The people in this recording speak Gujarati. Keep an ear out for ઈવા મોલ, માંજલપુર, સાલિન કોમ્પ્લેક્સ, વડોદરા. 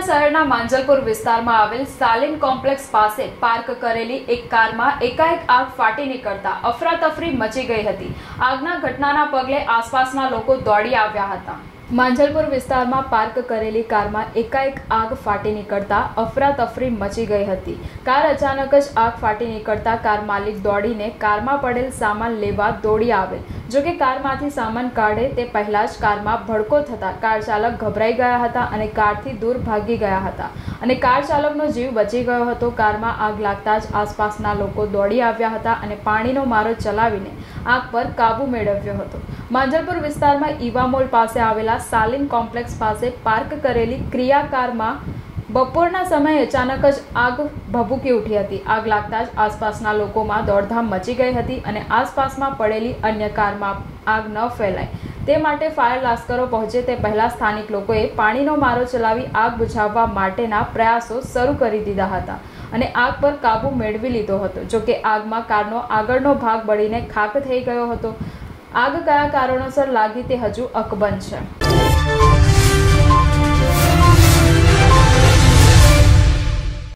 વડોદરા શહેરના માંજલપુર વિસ્તારમાં આવેલ સાલિન કોમ્પ્લેક્સ પાસે પાર્ક કરેલી એક કારમાં એકાએક આગ ફાટી નીકળતા અફરાતફરી મચી ગઈ હતી। આગના ઘટનાના પગલે આસપાસના લોકો દોડી આવ્યા હતા। માંજલપુર વિસ્તારમાં પાર્ક કરેલી કારમાં એકાએક આગ ફાટી નીકળતા અફરાતફરી મચી ગઈ હતી। કાર અચાનક જ આગ ફાટી નીકળતા કાર માલિક દોડીને કારમાં પડેલ સામાન લેવા દોડી આવે, જો કે કારમાંથી સામાન કાઢે તે પહેલા જ કારમાં ભડકો થતા કાર ચાલક ગભરાઈ ગયા હતા અને કારથી દૂર ભાગી ગયા હતા અને કાર ચાલકનો જીવ બચી ગયો હતો। કારમાં આગ લાગતા જ આસપાસના લોકો દોડી આવ્યા હતા અને પાણીનો મારો ચલાવીને આગ પર કાબૂ મેળવ્યો હતો। માંજલપુર વિસ્તારમાં ઈવા મોલ પાસે આવેલા સાલિન કોમ્પ્લેક્સ પાસે પાર્ક કરેલી ક્રિયા કારમાં બપોરના સમયે અચાનક જ આગ ભભૂકી ઉઠી હતી। આગ લાગતા જ આસપાસના લોકોમાં દોડધામ મચી ગઈ હતી અને આસપાસમાં પડેલી અન્ય કારમાં આગ ન ફેલાય તે માટે ફાયર લાશ્કરો પહોંચે તે પહેલાં સ્થાનિક લોકોએ પાણીનો મારો ચલાવી આગ બુઝાવવા માટેના પ્રયાસો શરૂ કરી દીધા હતા અને આગ પર કાબૂ મેળવી લીધો હતો। જોકે આગમાં કારનો આગળનો ભાગ બળીને ખાખ થઈ ગયો હતો। આગ કયા કારણોસર લાગી તે હજુ અકબંધ છે।